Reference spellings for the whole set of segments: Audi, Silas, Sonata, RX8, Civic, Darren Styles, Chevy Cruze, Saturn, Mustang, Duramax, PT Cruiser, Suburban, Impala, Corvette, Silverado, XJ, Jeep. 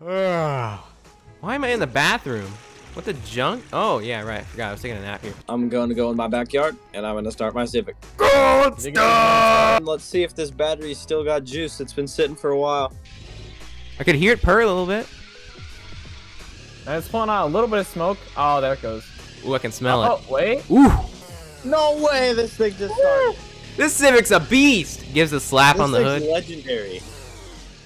Why am I in the bathroom? What the junk? Oh, yeah, right. I forgot. I was taking a nap here. I'm going to go in my backyard, and I'm going to start my Civic. Go, let's go! Let's see if this battery's still got juice. It's been sitting for a while. I could hear it purr a little bit. And it's pulling out a little bit of smoke. Oh, there it goes. Ooh, I can smell it. Oh, wait. Ooh. No way this thing just started. This Civic's a beast. Gives a slap on the hood. This thing's legendary.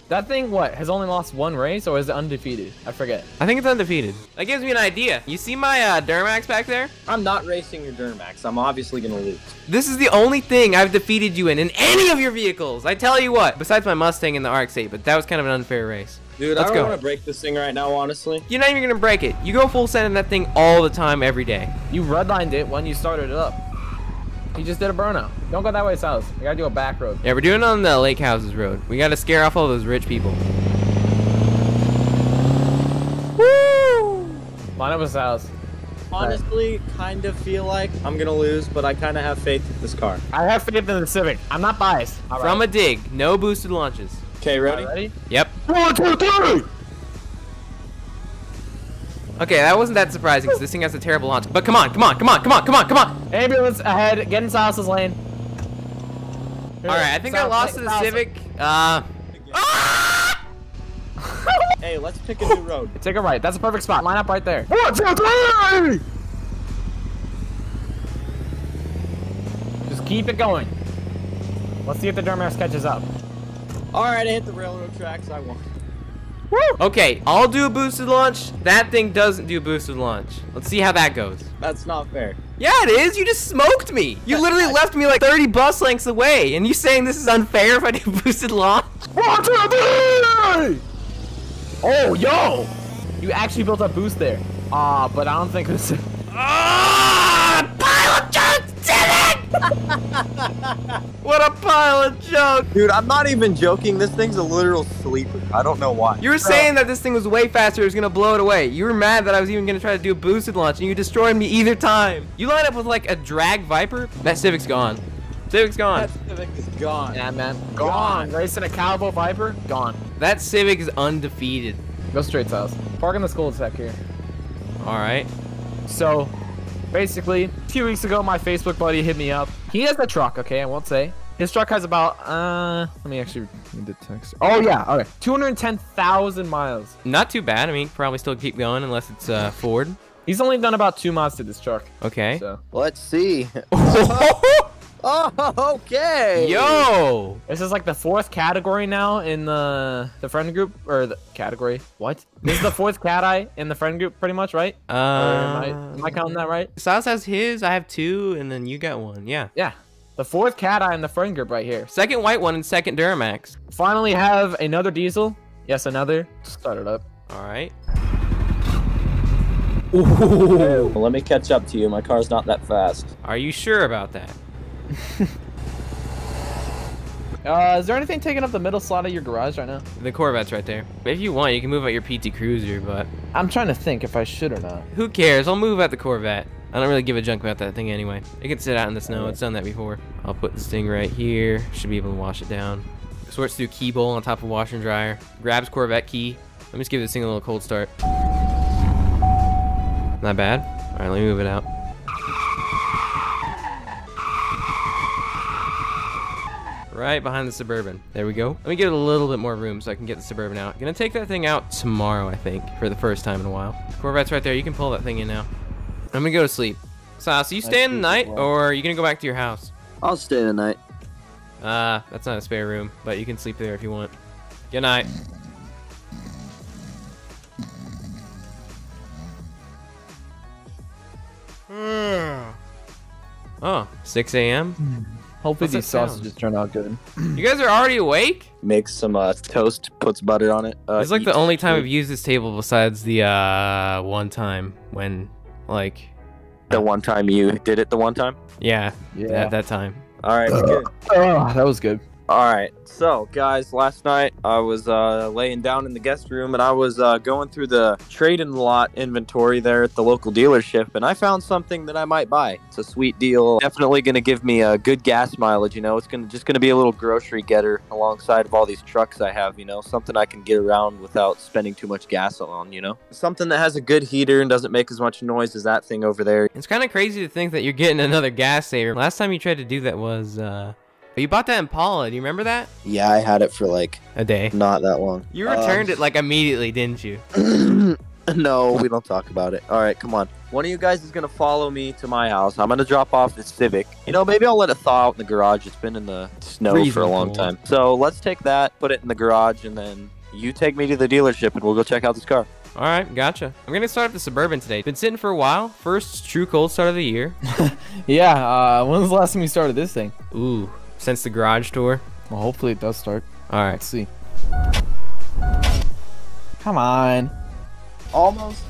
That thing, what, has only lost one race, or is it undefeated? I forget. I think it's undefeated. That gives me an idea. You see my Duramax back there? I'm not racing your Duramax. I'm obviously going to lose. This is the only thing I've defeated you in any of your vehicles. I tell you what, besides my Mustang and the RX8, but that was kind of an unfair race. Dude, I don't want to break this thing right now, honestly. You're not even going to break it. You go full send on that thing all the time, every day. You redlined it when you started it up. You just did a burnout. Don't go that way, Silas. We gotta do a back road. Yeah, we're doing it on the Lake Houses Road. We gotta scare off all those rich people. Woo! Line up with Silas. Honestly, kind of feel like I'm gonna lose, but I kind of have faith in this car. I have faith in the Civic. I'm not biased. All right. From a dig, no boosted launches. Okay, ready? Ready? Yep. 1, 2, 3! Okay, that wasn't that surprising because this thing has a terrible launch. But come on, come on, come on, come on, come on, come on! Ambulance ahead, get in Silas's lane. All right, I think I lost to the Civic. Hey, let's pick a new road. Take a right. That's a perfect spot. Line up right there. 1, 2, 3! Just keep it going. Let's see if the Duramax catches up. All right, I hit the railroad tracks. I won. Woo! Okay, I'll do a boosted launch. That thing doesn't do boosted launch. Let's see how that goes. That's not fair. Yeah, it is. You just smoked me. You literally left me like 30 bus lengths away, and you're saying this is unfair if I do boosted launch? 1, 2, 3! Oh, yo! You actually built a boost there. But I don't think this is... Pile of junk, Civic! What a pile of junk! Dude, I'm not even joking. This thing's a literal sleeper. I don't know why. You were saying that this thing was way faster. It was going to blow it away. You were mad that I was even going to try to do a boosted launch, and you destroyed me either time. You line up with, like, a drag Viper. That Civic's gone. Civic's gone. That Civic is gone. Yeah, man. Gone. Racing a Cowboy Viper? Gone. That Civic is undefeated. Go straight, Silas. Park in the school deck here. All right. So... basically, a few weeks ago, my Facebook buddy hit me up. He has a truck, okay, I won't say. His truck has about, let me actually read the text. Oh, yeah, okay, 210,000 miles. Not too bad. I mean, probably still keep going unless it's Ford. He's only done about 2 miles to this truck. Okay. So. Let's see. Oh, okay. Yo. This is like the 4th category now in the friend group, or the category. What? This is the 4th cat eye in the friend group, pretty much, right? Am I counting that right? Silas has his, I have 2, and then you got 1, yeah. Yeah. The 4th cat eye in the friend group right here. 2nd white one and 2nd Duramax. Finally have another diesel. Yes, another. Start it up. All right. Ooh. Well, let me catch up to you. My car's not that fast. Are you sure about that? Is there anything taking up the middle slot of your garage right now? The Corvette's right there. If you want, you can move out your PT Cruiser, but... I'm trying to think if I should or not. Who cares? I'll move out the Corvette. I don't really give a junk about that thing anyway. It can sit out in the snow. Right. It's done that before. I'll put this thing right here. Should be able to wash it down. Sorts through key bowl on top of washer and dryer. Grabs Corvette key. Let me just give this thing a little cold start. Not bad. All right, let me move it out. Right behind the Suburban. There we go. Let me give it a little bit more room so I can get the Suburban out. Gonna take that thing out tomorrow, I think, for the first time in a while. Corvette's right there. You can pull that thing in now. I'm gonna go to sleep. So you staying the night, or are you gonna go back to your house? I'll stay the night. That's not a spare room, but you can sleep there if you want. Good night. Oh, 6 a.m.? Hopefully these sausages turn out good. You guys are already awake? Makes some toast, puts butter on it. It's like the only time I've used this table besides the one time when, like... The one time you did it the one time? Yeah, yeah. At that time. All right, good. That was good. Alright, so guys, last night I was laying down in the guest room and I was going through the trade-in lot inventory there at the local dealership, and I found something that I might buy. It's a sweet deal. Definitely going to give me a good gas mileage, you know. It's just going to be a little grocery getter alongside of all these trucks I have, you know. Something I can get around without spending too much gas on, you know. Something that has a good heater and doesn't make as much noise as that thing over there. It's kind of crazy to think that you're getting another gas saver. Last time you tried to do that was... You bought that Impala, do you remember that? Yeah, I had it for like a day. Not that long. You returned it like immediately, didn't you? No, we don't talk about it. All right, come on. One of you guys is going to follow me to my house. I'm going to drop off the Civic. You know, maybe I'll let it thaw out in the garage. It's been in the snow for a long time. So let's take that, put it in the garage, and then you take me to the dealership and we'll go check out this car. All right, gotcha. I'm going to start up the Suburban today. Been sitting for a while. First true cold start of the year. Yeah, when was the last time you started this thing? Ooh. Since the garage door. Well, hopefully it does start. All right. Let's see. Come on. Almost.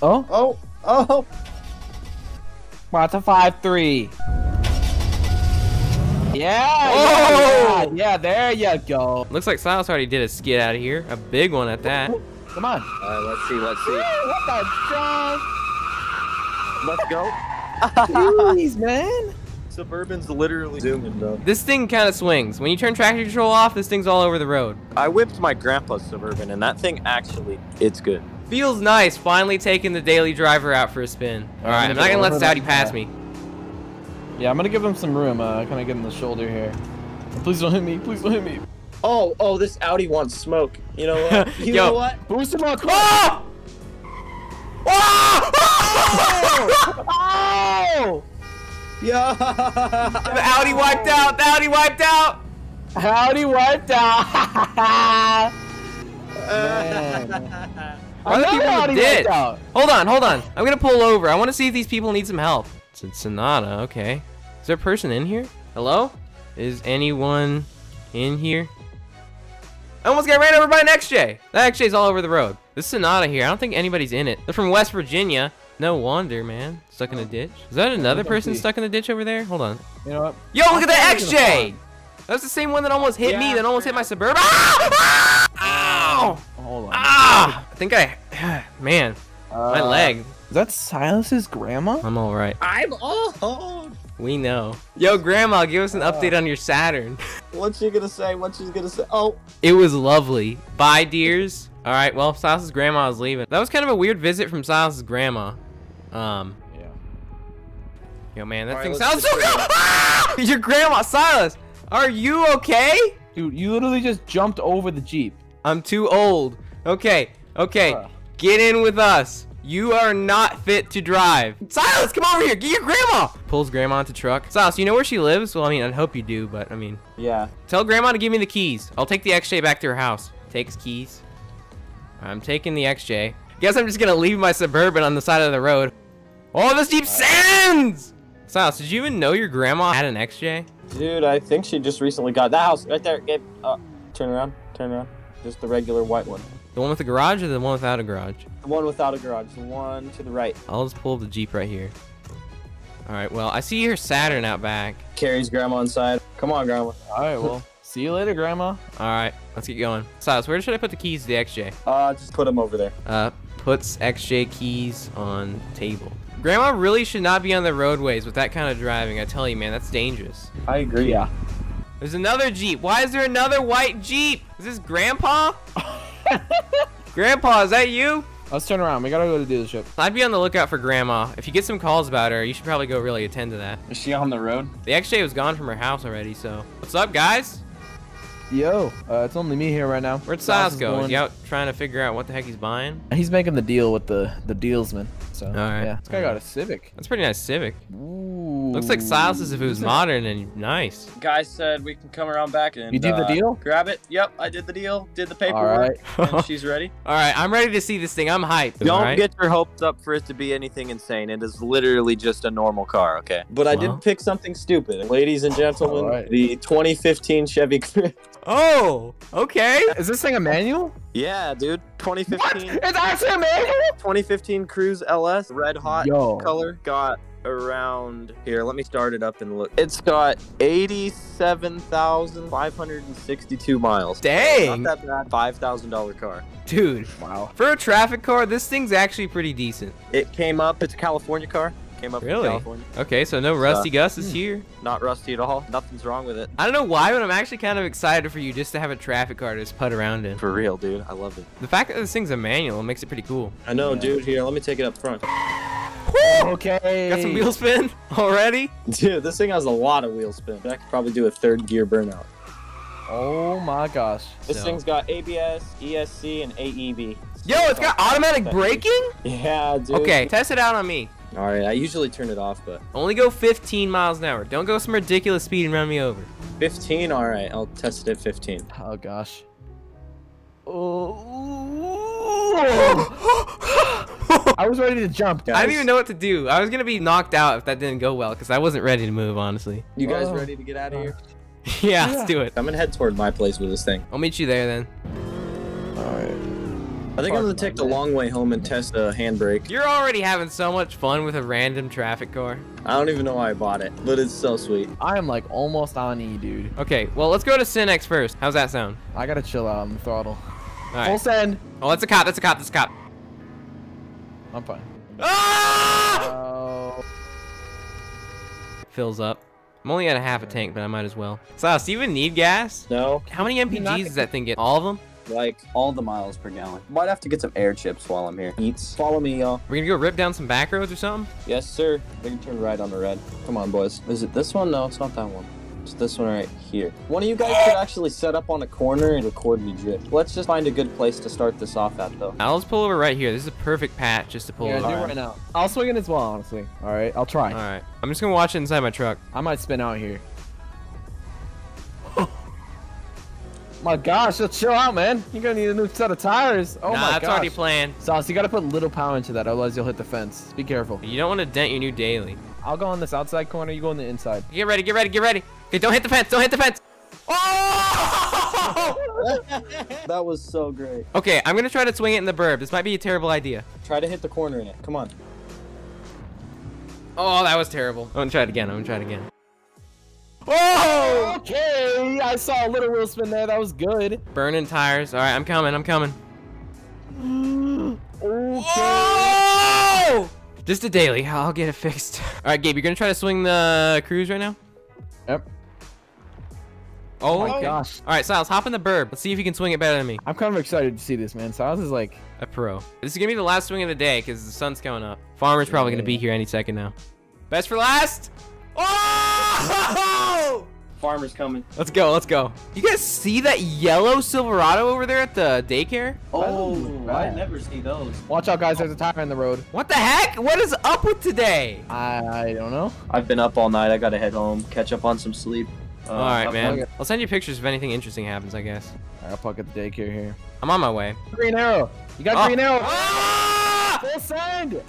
Oh. Oh. Oh. We're at the 5.3. Yeah. Oh! Yeah, there you go. Looks like Silas already did a skid out of here. A big one at that. Come on. All right, let's see. Let's see. What the fuck? Let's go. Jeez, man. Suburban's literally zooming, though. This thing kind of swings. When you turn traction control off, this thing's all over the road. I whipped my grandpa's Suburban, and that thing actually, it's good. Feels nice finally taking the daily driver out for a spin. All right, I'm not going to let this Audi pass me. Yeah, I'm going to give him some room. Kind of give him the shoulder here. Please don't hit me. Please don't hit me. Oh, oh, this Audi wants smoke. You know what? You know what? Boost him up. Oh! Oh! Oh! Oh! Yeah. The Audi wiped out! The Audi wiped out! Audi wiped out! Why the people did? Hold on, hold on. I'm gonna pull over. I wanna see if these people need some help. It's a Sonata, okay. Is there a person in here? Hello? Is anyone in here? I almost got ran over by an XJ! That XJ's all over the road. This Sonata here, I don't think anybody's in it. They're from West Virginia. No wonder, man. Stuck in a ditch. Is that another person stuck in the ditch over there? Hold on. You know what? Yo, look at that XJ! That's the same one that almost hit me, that almost hit my Suburban. Ah! Ow! Hold on. Ah! I think I... Man. My leg. Is that Silas's grandma? I'm alright. I'm old! We know. Yo, Grandma, give us an update on your Saturn. What's she gonna say? What's she gonna say? Oh. It was lovely. Bye, dears. Alright, well, Silas's grandma is leaving. That was kind of a weird visit from Silas's grandma. Yeah. Yo, man, that thing sounds so good! Ah! Your grandma, Silas! Are you okay? Dude, you literally just jumped over the Jeep. I'm too old. Okay, okay. Get in with us. You are not fit to drive. Silas, come over here. Get your grandma. Pulls grandma into truck. Silas, you know where she lives? Well, I mean, I hope you do, but I mean. Yeah. Tell grandma to give me the keys. I'll take the XJ back to her house. Take his keys. I'm taking the XJ. Guess I'm just gonna leave my Suburban on the side of the road. Oh, this Jeep sends! Silas, did you even know your grandma had an XJ? Dude, I think she just recently got that house right there. Gabe, turn around, turn around. Just the regular white one. The one with the garage or the one without a garage? The one without a garage, the one to the right. I'll just pull the Jeep right here. All right, well, I see her Saturn out back. Carries grandma inside. Come on, grandma. All right, well, see you later, grandma. All right, let's get going. Silas, where should I put the keys to the XJ? Just put them over there. Puts XJ keys on table. Grandma really should not be on the roadways with that kind of driving. I tell you, man, that's dangerous. I agree. Yeah. There's another Jeep. Why is there another white Jeep? Is this Grandpa? Grandpa, is that you? Let's turn around. We gotta go to the dealership. I'd be on the lookout for Grandma. If you get some calls about her, you should probably go really attend to that. Is she on the road? The XJ was gone from her house already, so. What's up, guys? Yo, it's only me here right now. Where'd Silas go? Is he out trying to figure out what the heck he's buying? He's making the deal with the dealsman. So, all right. Yeah. This guy got a Civic. That's a pretty nice Civic. Ooh. Looks like Silas as if it was modern and nice. Guy said we can come around back and you did the deal? Grab it. Yep, I did the deal. Did the paperwork. All right. And she's ready. All right, I'm ready to see this thing. I'm hyped. Don't get your hopes up for it to be anything insane. It is literally just a normal car, okay? But I did pick something stupid. Ladies and gentlemen, the 2015 Chevy Cruze. Oh, okay. Is this thing a manual? Yeah, dude. 2015. What? It's actually a manual? 2015 Cruze LS, red hot color. Got around here. Let me start it up and look. It's got 87,562 miles. Dang. Not that bad. $5,000 car. Dude. Wow. For a traffic car, this thing's actually pretty decent. It came up. It's a California car. Came up really? From California. Okay, so no rusty Gus is here. Not rusty at all. Nothing's wrong with it. I don't know why, but I'm actually kind of excited for you just to have a traffic car to just putt around in. For real, dude. I love it. The fact that this thing's a manual makes it pretty cool. I know, dude. Here, let me take it up front. Woo! Okay. Got some wheel spin already? Dude, this thing has a lot of wheel spin. I could probably do a third gear burnout. Oh my gosh. This thing's got ABS, ESC, and AEB. Yo, it's got automatic braking? Yeah, dude. Okay, test it out on me. All right, I usually turn it off, but... Only go 15 miles an hour. Don't go some ridiculous speed and run me over. 15? All right, I'll test it at 15. Oh, gosh. Oh. I was ready to jump, guys. I didn't even know what to do. I was going to be knocked out if that didn't go well, because I wasn't ready to move, honestly. You guys ready to get out of here? Yeah, let's do it. I'm going to head toward my place with this thing. I'll meet you there, then. All right. I think I'm gonna take the long way home and test the handbrake. You're already having so much fun with a random traffic car. I don't even know why I bought it, but it's so sweet. I am like almost on E, dude. Okay, well, let's go to Cinex first. How's that sound? I gotta chill out on the throttle. All right. Full send. Oh, that's a cop, that's a cop, that's a cop. I'm fine. Ah! Fills up. I'm only at a half a tank, but I might as well. Silas, do you even need gas? No. How many MPGs does that thing get? All of them? Like all the miles per gallon. Might have to get some air chips while I'm here. Eats. Follow me, y'all. We're gonna go rip down some back roads or something? Yes, sir. We can turn right on the red. Come on, boys. Is it this one? No, it's not that one. It's this one right here. One of you guys could actually set up on a corner and record me drip. Let's just find a good place to start this off at, though. I'll just pull over right here. This is a perfect patch just to pull over. Yeah, do right now. I'll swing it as well, honestly. All right, I'll try. All right. I'm just gonna watch it inside my truck. I might spin out here. My gosh, just chill out, man. You're gonna need a new set of tires. Oh my gosh. That's already planned. Sauce, you gotta put little power into that, otherwise you'll hit the fence. Be careful. You don't want to dent your new daily. I'll go on this outside corner. You go on the inside. Get ready, get ready, get ready. Okay, don't hit the fence. Don't hit the fence. Oh! That was so great. Okay, I'm gonna try to swing it in the burb. This might be a terrible idea. Try to hit the corner in it. Come on. Oh, that was terrible. I'm gonna try it again. I'm gonna try it again. Oh! Okay, I saw a little wheel spin there. That was good. Burning tires. All right, I'm coming. I'm coming. Okay. Oh! Just a daily. I'll get it fixed. All right, Gabe, you're gonna try to swing the Cruze right now. Yep. Oh my gosh. All right, Silas, hop in the burb. Let's see if you can swing it better than me. I'm kind of excited to see this, man. Silas is like a pro. This is gonna be the last swing of the day because the sun's coming up. Farmer's probably gonna be here any second now. Best for last. Oh! Farmer's coming. Let's go, let's go. You guys see that yellow Silverado over there at the daycare? Oh, I never see those. Watch out, guys. There's a tire in the road. What the heck? What is up with today? I don't know. I've been up all night. I gotta head home, catch up on some sleep. All right, man. I'll send you pictures if anything interesting happens, I guess. All right, I'll park at the daycare here. I'm on my way. Green arrow. You got green arrow. Ah! Full send.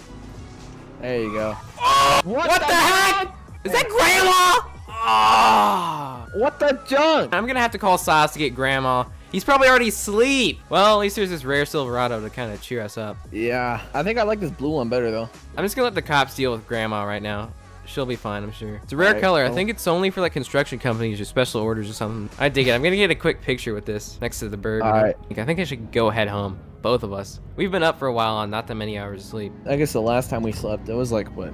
There you go. Oh! What the heck? Is that Grandma? Ah! Oh, what the junk? I'm gonna have to call Silas to get Grandma. He's probably already asleep. Well, at least there's this rare Silverado to kind of cheer us up. Yeah, I think I like this blue one better though. I'm just gonna let the cops deal with Grandma right now. She'll be fine, I'm sure. It's a rare color. I think it's only for like construction companies or special orders or something. I dig it. I'm gonna get a quick picture with this next to the bird. All right. I think I should go head home. Both of us. We've been up for a while on not that many hours of sleep. I guess the last time we slept, it was like what?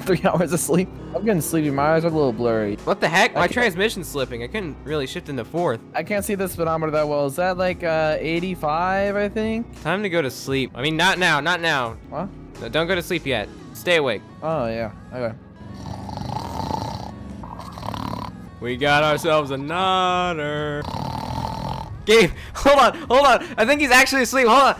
3 hours of sleep. I'm getting sleepy. My eyes are a little blurry. What the heck? My transmission's slipping. I couldn't really shift into fourth. I can't see the speedometer that well. Is that like 85, I think? Time to go to sleep. I mean, not now. Not now. What? No, don't go to sleep yet. Stay awake. Oh, yeah. Okay. We got ourselves a nutter. Gabe, hold on. Hold on. I think he's actually asleep. Hold on.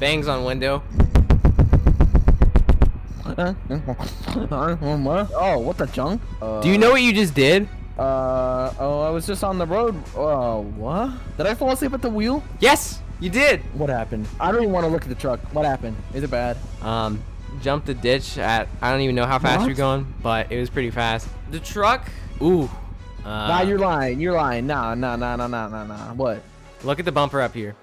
Bangs on window. Oh, what the junk? Do you know what you just did? Oh, I was just on the road. Oh, what? Did I fall asleep at the wheel? Yes, you did. What happened? I don't even want to look at the truck. What happened? Is it bad? Jumped the ditch at, I don't even know how fast you're going, but it was pretty fast. The truck? Ooh. Nah, you're lying. You're lying. Nah. What? Look at the bumper up here.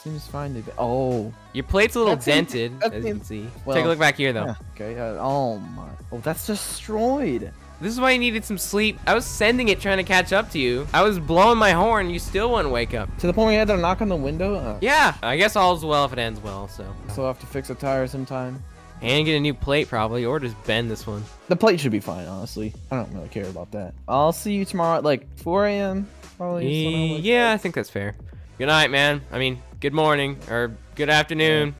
Seems fine to be. Oh, your plate's a little dented, as you can see. Well, take a look back here, though. Yeah, okay. Oh my. Oh, that's destroyed. This is why you needed some sleep. I was sending it trying to catch up to you. I was blowing my horn. You still wouldn't wake up. To the point we had to knock on the window? Yeah. I guess all's well if it ends well, so. So I'll have to fix a tire sometime. And get a new plate, probably, or just bend this one. The plate should be fine, honestly. I don't really care about that. I'll see you tomorrow at, like, 4 a.m. probably. Yeah, I think that's fair. Good night, man. I mean, good morning, or good afternoon.